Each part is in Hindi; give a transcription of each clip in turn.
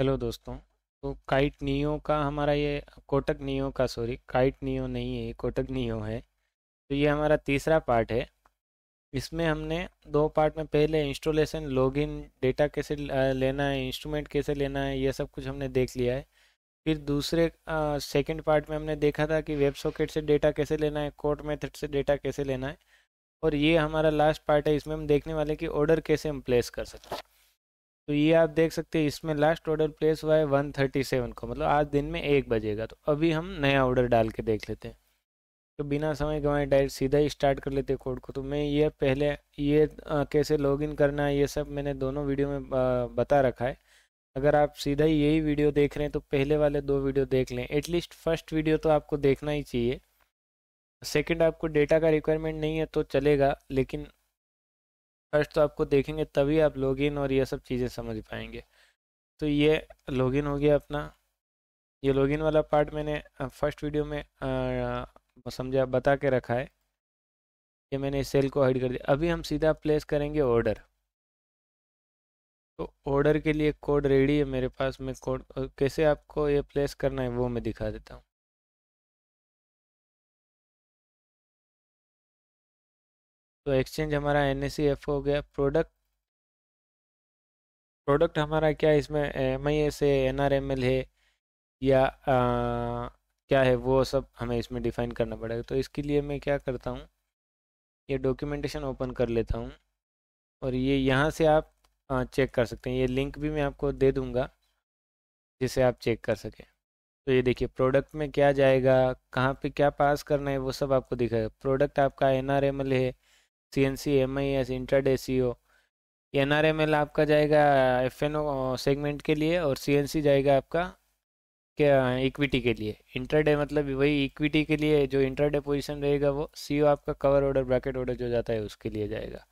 हेलो दोस्तों, तो काइट नियो का हमारा ये कोटक नियो का सॉरी काइट नियो नहीं है, ये कोटक नियो है। तो ये हमारा तीसरा पार्ट है। इसमें हमने दो पार्ट में पहले इंस्टॉलेशन, लॉगिन, डेटा कैसे लेना है, इंस्ट्रूमेंट कैसे लेना है, ये सब कुछ हमने देख लिया है। फिर दूसरे सेकंड पार्ट में हमने देखा था कि वेब सॉकेट से डेटा कैसे लेना है, कोट मेथड से डेटा कैसे लेना है, और ये हमारा लास्ट पार्ट है। इसमें हम देखने वाले कि ऑर्डर कैसे हम प्लेस कर सकते हैं। तो ये आप देख सकते हैं, इसमें लास्ट ऑर्डर प्लेस हुआ है 137 को, मतलब आज दिन में 1 बजेगा। तो अभी हम नया ऑर्डर डाल के देख लेते हैं। तो बिना समय गंवाए डायरेक्ट सीधा ही स्टार्ट कर लेते हैं कोड को। तो मैं ये पहले ये कैसे लॉगिन करना है ये सब मैंने दोनों वीडियो में बता रखा है। अगर आप सीधा ही यही वीडियो देख रहे हैं तो पहले वाले दो वीडियो देख लें। एटलीस्ट फर्स्ट वीडियो तो आपको देखना ही चाहिए। सेकेंड, आपको डेटा का रिक्वायरमेंट नहीं है तो चलेगा, लेकिन फर्स्ट तो आपको देखेंगे तभी आप लॉगिन और ये सब चीज़ें समझ पाएंगे। तो ये लॉगिन हो गया अपना। ये लॉगिन वाला पार्ट मैंने फर्स्ट वीडियो में समझा बता के रखा है। ये मैंने सेल को हाइड कर दिया। अभी हम सीधा प्लेस करेंगे ऑर्डर। तो ऑर्डर के लिए कोड रेडी है मेरे पास। मैं कोड कैसे आपको ये प्लेस करना है वो मैं दिखा देता हूँ। तो एक्सचेंज हमारा NSCFO हो गया। प्रोडक्ट हमारा क्या है, इसमें MIS है, NRML है या क्या है, वो सब हमें इसमें डिफाइन करना पड़ेगा। तो इसके लिए मैं क्या करता हूँ, ये डॉक्यूमेंटेशन ओपन कर लेता हूँ और ये यहाँ से आप चेक कर सकते हैं। ये लिंक भी मैं आपको दे दूँगा जिसे आप चेक कर सकें। तो ये देखिए प्रोडक्ट में क्या जाएगा, कहाँ पे क्या पास करना है वो सब आपको दिखाएगा। प्रोडक्ट आपका NRML है, CNC, MIS, intraday CEO। NRML आपका जाएगा FNO सेगमेंट के लिए और CNC जाएगा आपका क्या इक्विटी के लिए। इंट्राडे मतलब वही इक्विटी के लिए जो इंट्राडे पोजीशन रहेगा वो। CO आपका कवर ऑर्डर, ब्रैकेट ऑर्डर जो जाता है उसके लिए जाएगा।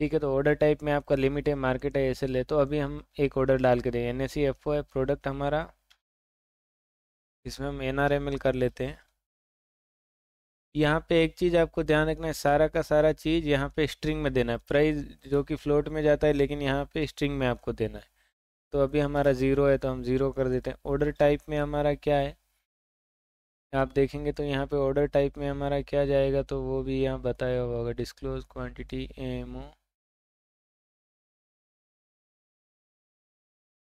ठीक है, तो ऑर्डर टाइप में आपका लिमिट है, मार्केट है, ऐसे ले। तो अभी हम एक ऑर्डर डाल के देंगे। NSCFO है प्रोडक्ट हमारा, इसमें हम NRML कर लेते हैं। यहाँ पे एक चीज़ आपको ध्यान रखना है, सारा का सारा चीज़ यहाँ पे स्ट्रिंग में देना है। प्राइस जो कि फ्लोट में जाता है लेकिन यहाँ पे स्ट्रिंग में आपको देना है। तो अभी हमारा 0 है तो हम 0 कर देते हैं। ऑर्डर टाइप में हमारा क्या है आप देखेंगे तो यहाँ पे ऑर्डर टाइप में हमारा क्या जाएगा तो वो भी यहाँ बताया हुआ होगा। Disclose quantity AMO,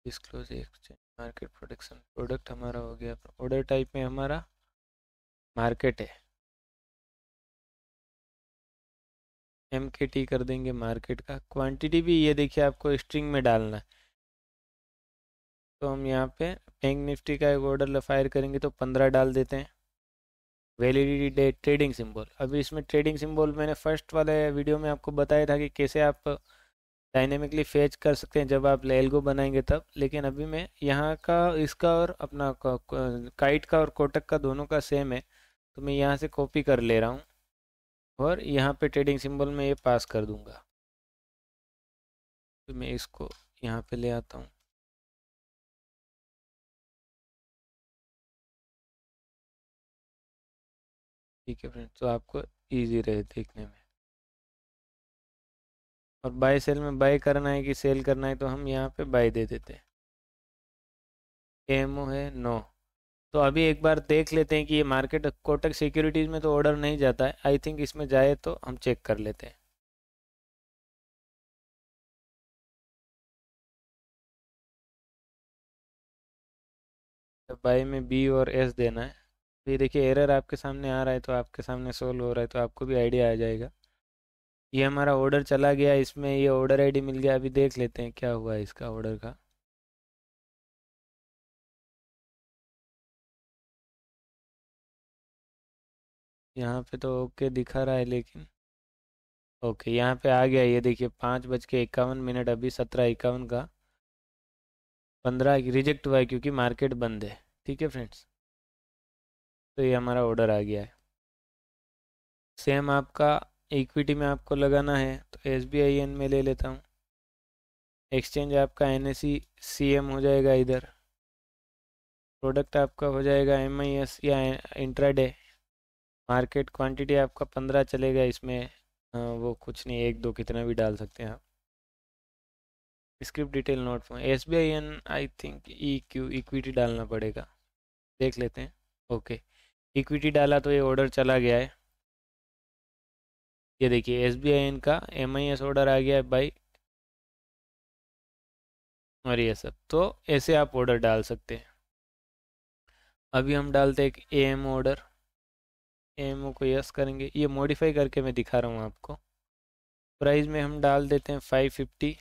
disclose exchange, market, production. Product हमारा हो गया। ऑर्डर टाइप में हमारा मार्केट है, MKT कर देंगे मार्केट का। क्वांटिटी भी ये देखिए आपको स्ट्रिंग में डालना है। तो हम यहाँ पे बैंक निफ्टी का एक ऑर्डर फायर करेंगे तो 15 डाल देते हैं। Validity date, trading symbol. अभी इसमें ट्रेडिंग सिंबल मैंने फर्स्ट वाले वीडियो में आपको बताया था कि कैसे आप डायनेमिकली फेच कर सकते हैं जब आप एल्गो बनाएंगे तब। लेकिन अभी मैं यहाँ का, इसका और अपना काइट का और कोटक का दोनों का सेम है तो मैं यहाँ से कॉपी कर ले रहा हूँ और यहाँ पे ट्रेडिंग सिंबल में ये पास कर दूंगा। तो मैं इसको यहाँ पे ले आता हूँ। ठीक है फ्रेंड्स, तो आपको इजी रहे देखने में। और बाय सेल में बाय करना है कि सेल करना है तो हम यहाँ पे बाय दे देते हैं। AMO है 9। तो अभी एक बार देख लेते हैं कि ये मार्केट, कोटक सिक्योरिटीज़ में तो ऑर्डर नहीं जाता है, आई थिंक इसमें जाए तो हम चेक कर लेते हैं। तो बाय में B और S देना है। तो ये देखिए एरर आपके सामने आ रहा है, तो आपके सामने सोल्व हो रहा है तो आपको भी आइडिया आ जाएगा। ये हमारा ऑर्डर चला गया, इसमें ये ऑर्डर ID मिल गया। अभी देख लेते हैं क्या हुआ है इसका ऑर्डर का। यहाँ पे तो ओके दिखा रहा है लेकिन ओके यहाँ पे आ गया। ये देखिए 5:51 अभी 17:51 का 15 रिजेक्ट हुआ है क्योंकि मार्केट बंद है। ठीक है फ्रेंड्स, तो ये हमारा ऑर्डर आ गया है। सेम आपका इक्विटी में आपको लगाना है तो SBIN में ले लेता हूँ। एक्सचेंज आपका NSE CM हो जाएगा इधर। प्रोडक्ट आपका हो जाएगा MIS या इंट्राडे। मार्केट क्वांटिटी आपका 15 चलेगा इसमें। वो कुछ नहीं, 1 2 कितना भी डाल सकते हैं आप। Script detail note form SBIN I think EQ equity डालना पड़ेगा, देख लेते हैं। ओके इक्विटी डाला तो ये ऑर्डर चला गया है, ये देखिए SBIN का MIS ऑर्डर आ गया है भाई, और ये सब। तो ऐसे आप ऑर्डर डाल सकते हैं। अभी हम डालते हैं एक AM ऑर्डर, AMO को यस करेंगे, ये मॉडिफाई करके मैं दिखा रहा हूँ आपको। प्राइस में हम डाल देते हैं 550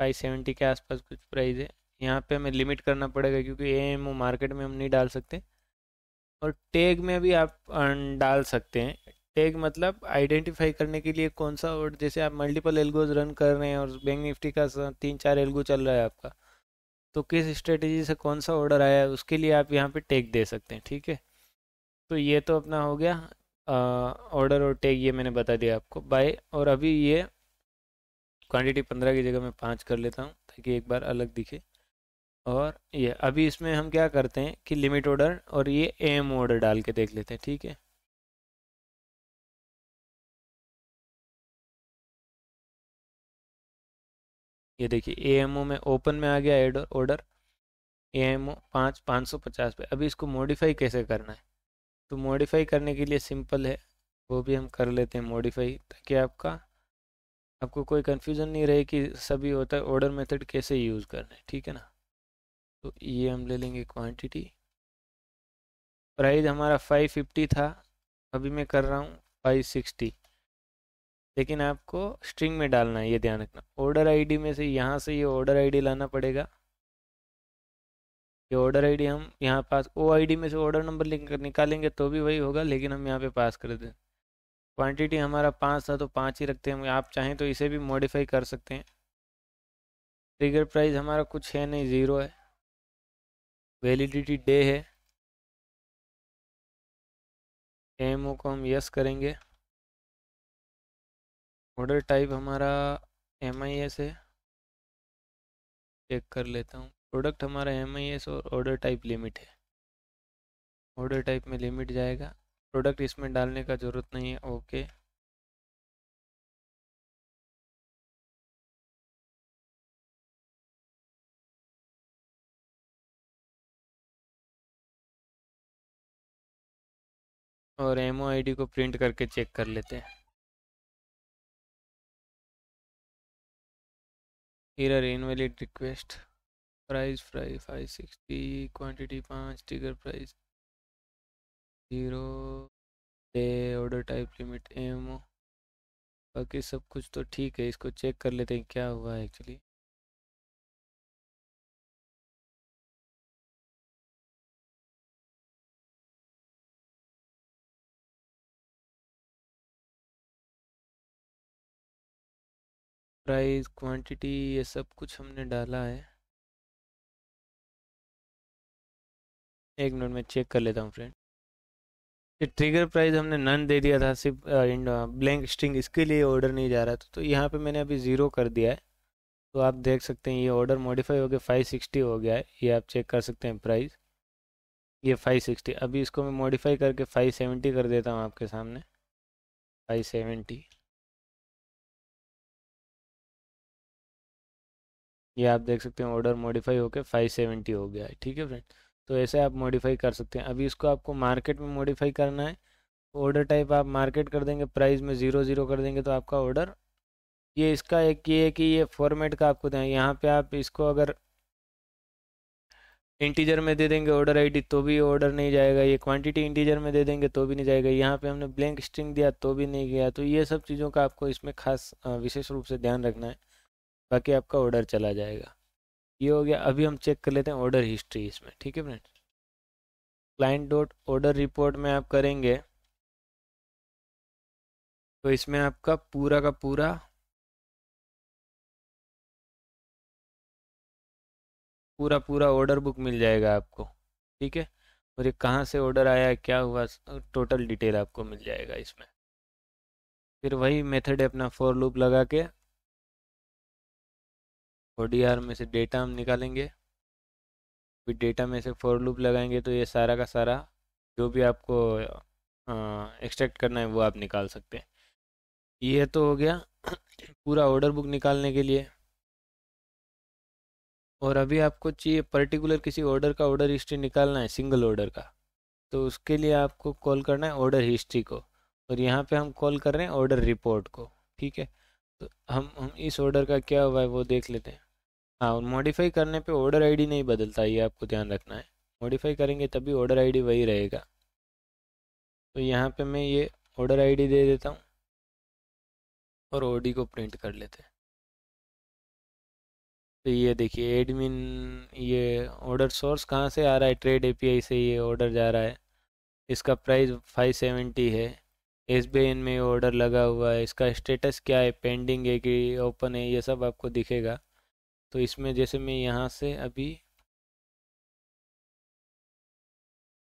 570 के आसपास कुछ प्राइस है। यहाँ पे हमें लिमिट करना पड़ेगा क्योंकि AMO मार्केट में हम नहीं डाल सकते। और टैग में भी आप डाल सकते हैं, टैग मतलब आइडेंटिफाई करने के लिए कौन सा, और जैसे आप मल्टीपल एल्गोज रन कर रहे हैं और बैंक निफ्टी का 3-4 एल्गो चल रहा है आपका, तो किस स्ट्रेटेजी से कौन सा ऑर्डर आया है उसके लिए आप यहाँ पे टैग दे सकते हैं, ठीक है। तो ये तो अपना हो गया ऑर्डर और टैग, ये मैंने बता दिया आपको बाय। और अभी ये क्वांटिटी 15 की जगह मैं 5 कर लेता हूँ ताकि एक बार अलग दिखे। और ये अभी इसमें हम क्या करते हैं कि लिमिट ऑर्डर और ये एम ऑर्डर डाल के देख लेते हैं, ठीक है। ये देखिए AMO में ओपन में आ गया ऑर्डर AMO 550 पे। अभी इसको मॉडिफाई कैसे करना है, तो मॉडिफाई करने के लिए सिंपल है, वो भी हम कर लेते हैं मॉडिफाई, ताकि आपको कोई कन्फ्यूज़न नहीं रहे कि सभी होता ऑर्डर मेथड कैसे यूज़ करना है, ठीक है ना। तो ये हम ले लेंगे क्वांटिटी, प्राइस हमारा 550 था, अभी मैं कर रहा हूँ 560, लेकिन आपको स्ट्रिंग में डालना है, ये ध्यान रखना। ऑर्डर आईडी में से यहाँ से ये ऑर्डर आईडी लाना पड़ेगा, ये ऑर्डर आईडी हम यहाँ पास OID में से ऑर्डर नंबर निकालेंगे तो भी वही होगा, लेकिन हम यहाँ पे पास कर दें। क्वांटिटी हमारा 5 था तो 5 ही रखते हैं, आप चाहें तो इसे भी मॉडिफाई कर सकते हैं। ट्रिगर प्राइस हमारा कुछ है नहीं, 0 है, वैलिडिटी डे है। AMO को हम यस करेंगे। ऑर्डर टाइप हमारा MIS है, चेक कर लेता हूँ। प्रोडक्ट हमारा MIS और ऑर्डर टाइप लिमिट है, ऑर्डर टाइप में लिमिट जाएगा, प्रोडक्ट इसमें डालने का ज़रूरत नहीं है। ओके और MOID को प्रिंट करके चेक कर लेते हैं। Error invalid request, price 560, quantity 5, trigger price 0, day, order type limit AMO, बाकी सब कुछ तो ठीक है। इसको चेक कर लेते हैं क्या हुआ है एक्चुअली। प्राइस क्वांटिटी ये सब कुछ हमने डाला है, एक मिनट में चेक कर लेता हूँ फ्रेंड। ये ट्रिगर प्राइस हमने नन दे दिया था, सिर्फ ब्लैंक स्ट्रिंग, इसके लिए ऑर्डर नहीं जा रहा था, तो यहाँ पे मैंने अभी 0 कर दिया है। तो आप देख सकते हैं ये ऑर्डर मॉडिफाई हो गया, 560 हो गया है, ये आप चेक कर सकते हैं प्राइस, ये 560। अभी इसको मैं मॉडिफाई करके 570 कर देता हूँ आपके सामने, 570। ये आप देख सकते हैं ऑर्डर मॉडिफाई होकर 570 हो गया है, ठीक है फ्रेंड। तो ऐसे आप मॉडिफाई कर सकते हैं। अभी इसको आपको मार्केट में मॉडिफाई करना है, ऑर्डर टाइप आप मार्केट कर देंगे, प्राइस में 0-0 कर देंगे, तो आपका ऑर्डर ये इसका एक ये है कि ये फॉर्मेट का आपको दें। यहाँ पे आप इसको अगर इंटीजर में दे देंगे ऑर्डर आईडी तो भी ऑर्डर नहीं जाएगा, ये क्वांटिटी इंटीजर में दे देंगे तो भी नहीं जाएगा, यहाँ पे हमने ब्लैंक स्ट्रिंग दिया तो भी नहीं गया। तो ये सब चीज़ों का आपको इसमें खास विशेष रूप से ध्यान रखना है, बाकी आपका ऑर्डर चला जाएगा। ये हो गया। अभी हम चेक कर लेते हैं ऑर्डर हिस्ट्री इसमें, ठीक है friends. Client dot order report में आप करेंगे तो इसमें आपका पूरा का पूरा पूरा पूरा ऑर्डर बुक मिल जाएगा आपको, ठीक है। और ये कहाँ से ऑर्डर आया, क्या हुआ, टोटल डिटेल आपको मिल जाएगा इसमें। फिर वही मेथड है अपना, फॉर लूप लगा के ODR में से डेटा हम निकालेंगे, फिर डेटा में से फॉर लूप लगाएंगे, तो ये सारा का सारा जो भी आपको एक्सट्रैक्ट करना है वो आप निकाल सकते हैं। ये तो हो गया पूरा ऑर्डर बुक निकालने के लिए। और अभी आपको चाहिए पर्टिकुलर किसी ऑर्डर का ऑर्डर हिस्ट्री निकालना है, सिंगल ऑर्डर का, तो उसके लिए आपको कॉल करना है ऑर्डर हिस्ट्री को, और यहाँ पे हम कॉल कर रहे हैं ऑर्डर रिपोर्ट को। ठीक है, तो हम इस ऑर्डर का क्या हुआ है वो देख लेते हैं। हाँ, और मॉडिफाई करने पे ऑर्डर आईडी नहीं बदलता, ये आपको ध्यान रखना है। मॉडिफाई करेंगे तभी ऑर्डर आईडी वही रहेगा। तो यहाँ पे मैं ये ऑर्डर आईडी दे देता हूँ और ओडी को प्रिंट कर लेते हैं। तो ये देखिए एडमिन, ये ऑर्डर सोर्स कहाँ से आ रहा है, ट्रेड एपीआई से ये ऑर्डर जा रहा है। इसका प्राइस 570 है, एसबीआईएन में ऑर्डर लगा हुआ है। इसका स्टेटस क्या है, पेंडिंग है कि ओपन है, ये सब आपको दिखेगा। तो इसमें जैसे मैं यहाँ से अभी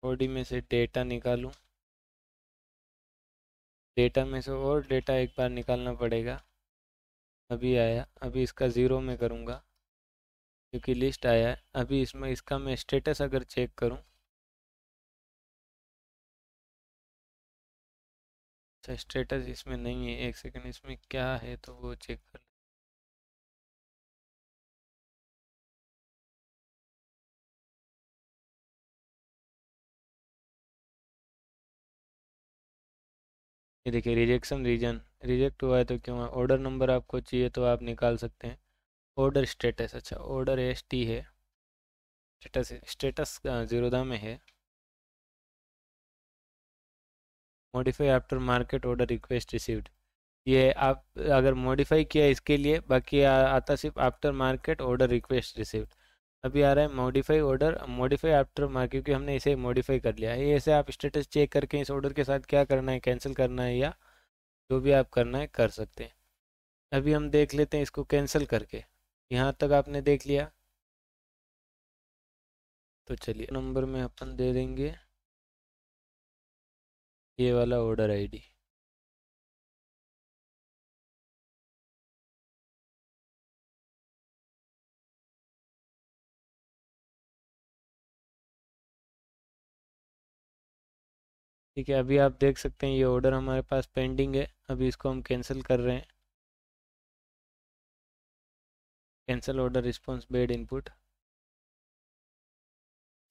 ओडी में से डेटा निकालूँ, डेटा में से और डेटा एक बार निकालना पड़ेगा। अभी आया, अभी इसका ज़ीरो में करूँगा क्योंकि लिस्ट आया है। अभी इसमें इसका मैं स्टेटस अगर चेक करूँ, अच्छा स्टेटस इसमें नहीं है, एक सेकंड इसमें क्या है तो वो चेक कर लें। ये देखिए रिजेक्शन रीजन, रिजेक्ट हुआ है तो क्यों है। ऑर्डर नंबर आपको चाहिए तो आप निकाल सकते हैं। ऑर्डर स्टेटस, अच्छा ऑर्डर एसटी है, स्टेटस ज़ीरोदा में है। Modify after market order request received, ये आप अगर मॉडिफाई किया इसके लिए, बाकी आता सिर्फ after market order request received. अभी आ रहा है modify order, modify after market, क्योंकि हमने इसे मॉडिफाई कर लिया है। ये ऐसे आप स्टेटस चेक करके इस ऑर्डर के साथ क्या करना है, कैंसिल करना है या जो भी आप करना है कर सकते हैं। अभी हम देख लेते हैं इसको कैंसिल करके। यहाँ तक आपने देख लिया, तो चलिए नंबर में अपन दे देंगे ये वाला ऑर्डर आईडी। ठीक है, अभी आप देख सकते हैं ये ऑर्डर हमारे पास पेंडिंग है। अभी इसको हम कैंसिल कर रहे हैं, cancel order response bad input.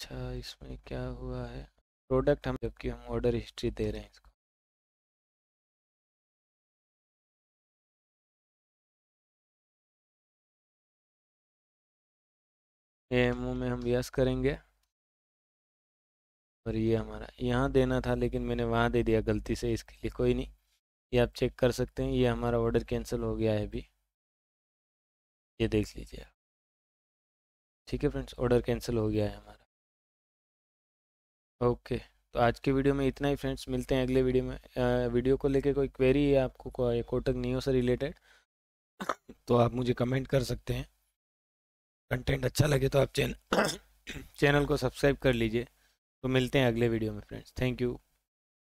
अच्छा इसमें क्या हुआ है, प्रोडक्ट हम, जबकि हम ऑर्डर हिस्ट्री दे रहे हैं इसको। एएमओ में हम यस करेंगे और ये हमारा यहाँ देना था लेकिन मैंने वहाँ दे दिया गलती से, इसके लिए कोई नहीं, ये आप चेक कर सकते हैं। ये हमारा ऑर्डर कैंसिल हो गया है, अभी ये देख लीजिए आप। ठीक है फ्रेंड्स, ऑर्डर कैंसिल हो गया है हमारा। ओके, तो आज के वीडियो में इतना ही फ्रेंड्स, मिलते हैं अगले वीडियो में। वीडियो को लेके कोई क्वेरी है आपको कोटक नियो से रिलेटेड तो आप मुझे कमेंट कर सकते हैं। कंटेंट अच्छा लगे तो आप चैनल को सब्सक्राइब कर लीजिए। तो मिलते हैं अगले वीडियो में फ्रेंड्स, थैंक यू।